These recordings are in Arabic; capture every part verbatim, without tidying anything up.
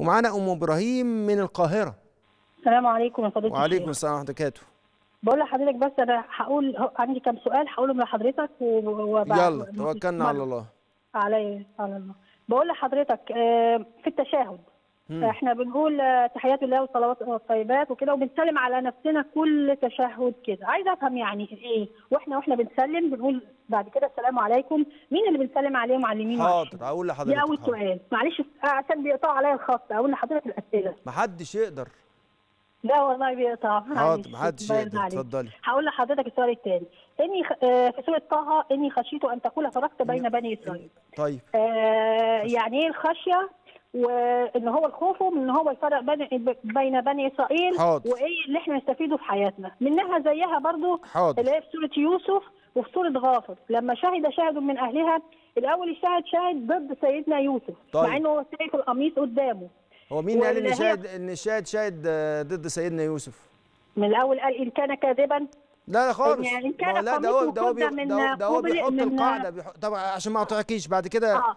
ومعانا ام ابراهيم من القاهره. السلام عليكم يا فضيله. وعليكم السلام ورحمه الله وبركاته. بقول لحضرتك بس انا هقول عندي كام سؤال هقولهم لحضرتك وبعد. يلا توكلنا على الله. علي على الله. بقول لحضرتك في التشهد مم. احنا بنقول تحيات الله والصلوات والطيبات وكده وبنسلم على نفسنا كل تشهد كده، عايزه افهم يعني ايه؟ واحنا واحنا بنسلم بنقول بعد كده السلام عليكم، مين اللي بنسلم عليه وعلى اليمين؟ حاضر اقول لحضرتك دي اول سؤال، معلش عشان بيقطعوا عليا الخط اقول لحضرتك الاسئله. محدش يقدر. لا والله بيقطع. حاضر محدش يقدر، اتفضلي. هقول لحضرتك السؤال الثاني، اني في سوره طه اني خشيت ان تقول فرقت بين بني اسرائيل. طيب آه يعني ايه الخشيه؟ وان هو الخوف وان هو يفرق بين بني اسرائيل. حاضر. وايه اللي احنا نستفيده في حياتنا منها زيها برضو؟ حاضر. اللي هي في سوره يوسف وفي سوره غافر لما شهد شاهد من اهلها، الاول شاهد شاهد ضد سيدنا يوسف. طيب. مع انه هو شايف القميص قدامه. هو مين قال ان شاهد ان شاهد شاهد ضد سيدنا يوسف؟ من الاول قال ان كان كاذبا. لا لا خالص يعني إن كان لا ده هو ده هو ده هو بيحط القاعده بيحط طبعا عشان ما اقطعكيش بعد كده. آه.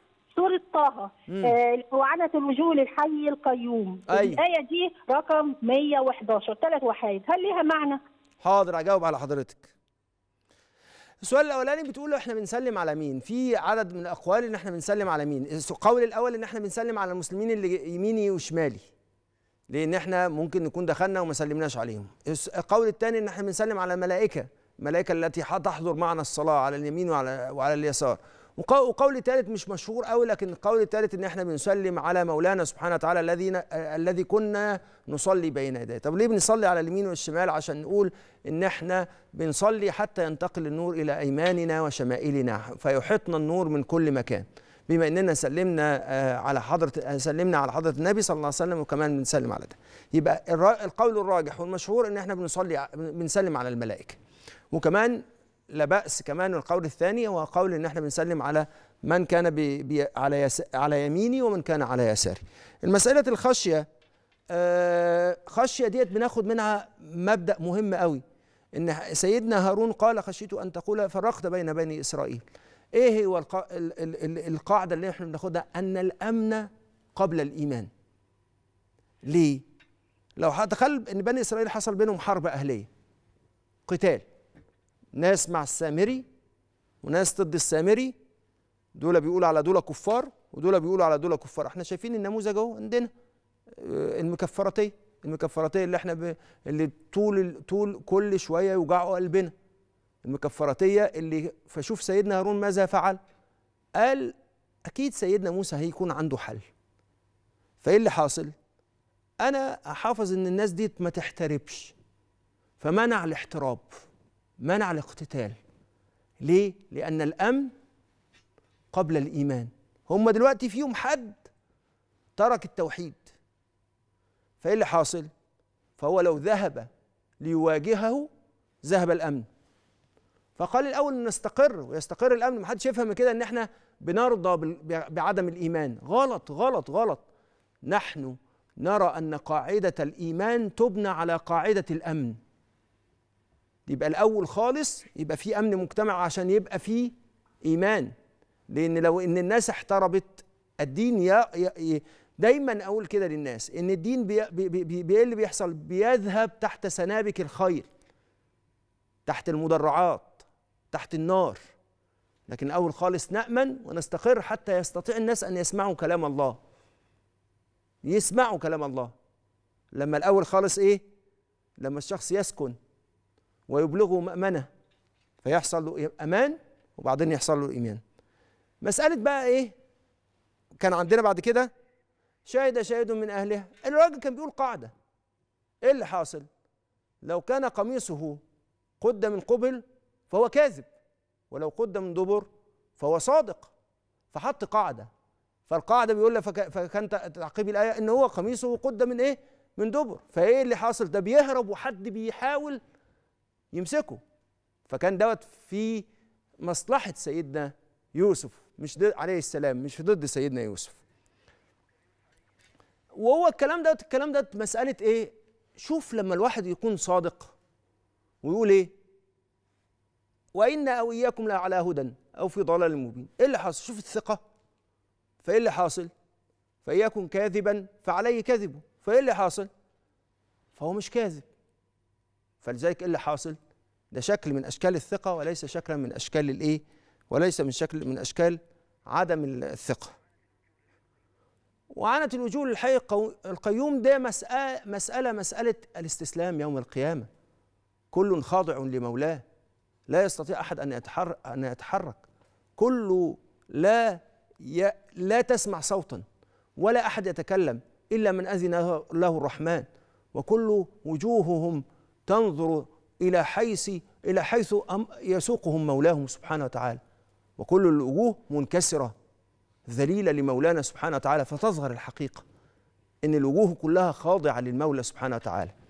سورة طه آه وعنت الوجوه للحي القيوم. أيوة. الآية دي رقم مية وحداشر ثلاث وحايد، هل ليها معنى؟ حاضر هجاوب على حضرتك. السؤال الأولاني بتقول احنا بنسلم على مين؟ في عدد من الأقوال إن احنا بنسلم على مين؟ القول الأول إن احنا بنسلم على المسلمين اللي يميني وشمالي. لأن احنا ممكن نكون دخلنا وما سلمناش عليهم. القول الثاني إن احنا بنسلم على الملائكة، الملائكة التي تحضر معنا الصلاة على اليمين وعلى وعلى اليسار. وقول الثالث مش مشهور قوي لكن القول الثالث ان احنا بنسلم على مولانا سبحانه وتعالى الذي الذي كنا نصلي بين يديه. طب ليه بنصلي على اليمين والشمال؟ عشان نقول ان احنا بنصلي حتى ينتقل النور الى ايماننا وشمائلنا فيحيطنا النور من كل مكان. بما اننا سلمنا على حضره سلمنا على حضره النبي صلى الله عليه وسلم وكمان بنسلم على ده. يبقى القول الراجح والمشهور ان احنا بنصلي بنسلم على الملائكه. وكمان لا بأس كمان القول الثاني هو قول ان احنا بنسلم على من كان بي بي على يس على يميني ومن كان على يساري. المسألة الخشية آه خشية ديت بناخد منها مبدأ مهم قوي ان سيدنا هارون قال خشيت ان تقول فرقت بين بني اسرائيل. ايه هو القا القاعدة اللي احنا بناخدها؟ ان الامن قبل الايمان. ليه؟ لو تخيل ان بني اسرائيل حصل بينهم حرب اهلية قتال، ناس مع السامري وناس ضد السامري، دول بيقولوا على دول كفار ودول بيقولوا على دول كفار. احنا شايفين النموذج اهو عندنا المكفرتيه المكفرتيه اللي احنا ب... اللي طول طول كل شويه يوجعوا قلبنا المكفرتيه اللي. فشوف سيدنا هارون ماذا فعل؟ قال اكيد سيدنا موسى هيكون عنده حل. فايه اللي حاصل؟ انا احافظ ان الناس دي ما تحتربش، فمنع الاحتراب منع الاقتتال. ليه؟ لأن الأمن قبل الإيمان. هم دلوقتي فيهم حد ترك التوحيد، فإيه اللي حاصل؟ فهو لو ذهب ليواجهه ذهب الأمن. فقال الأول نستقر ويستقر الأمن. محدش يفهم كده إن إحنا بنرضى بعدم الإيمان، غلط غلط غلط. نحن نرى أن قاعدة الإيمان تبنى على قاعدة الأمن. يبقى الأول خالص يبقى في أمن مجتمع عشان يبقى في إيمان، لأن لو إن الناس احتربت الدين يا دايما أقول كده للناس إن الدين بي بي بي اللي بيحصل بيذهب تحت سنابك الخيل، تحت المدرعات، تحت النار. لكن الأول خالص نأمن ونستقر حتى يستطيع الناس أن يسمعوا كلام الله. يسمعوا كلام الله لما الأول خالص إيه؟ لما الشخص يسكن ويبلغه مأمنة فيحصل له أمان وبعدين يحصل له إيمان. مسألة بقى إيه؟ كان عندنا بعد كده شاهد شاهد من أهلها، الراجل كان بيقول قاعدة. إيه اللي حاصل؟ لو كان قميصه قد من قبل فهو كاذب، ولو قد من دبر فهو صادق. فحط قاعدة، فالقاعدة بيقول لها فكان تعقيب الآية إن هو قميصه قد من إيه؟ من دبر. فايه اللي حاصل؟ ده بيهرب وحد بيحاول يمسكه. فكان دوت في مصلحة سيدنا يوسف، مش ضد عليه السلام، مش ضد سيدنا يوسف. وهو الكلام دوت الكلام دوت مسألة ايه؟ شوف لما الواحد يكون صادق ويقول ايه؟ وإن أو إياكم لعلى هدى أو في ضلال مبين. ايه اللي حاصل؟ شوف الثقة. فايه اللي حاصل؟ فإياكم كاذبا فعليه كذبه. فايه اللي حاصل؟ فهو مش كاذب. فلذلك ايه اللي حاصل؟ ده شكل من اشكال الثقه وليس شكلا من اشكال الايه؟ وليس من شكل من اشكال عدم الثقه. وعنت الوجوه للحي القيوم ده مسألة, مساله مساله الاستسلام يوم القيامه. كل خاضع لمولاه لا يستطيع احد ان يتحرك ان يتحرك. كل لا ي... لا تسمع صوتا ولا احد يتكلم الا من اذن له الرحمن، وكل وجوههم تنظر إلى حيث إلى حيث يسوقهم مولاهم سبحانه وتعالى، وكل الوجوه منكسرة ذليلة لمولانا سبحانه وتعالى، فتظهر الحقيقة إن الوجوه كلها خاضعة للمولى سبحانه وتعالى.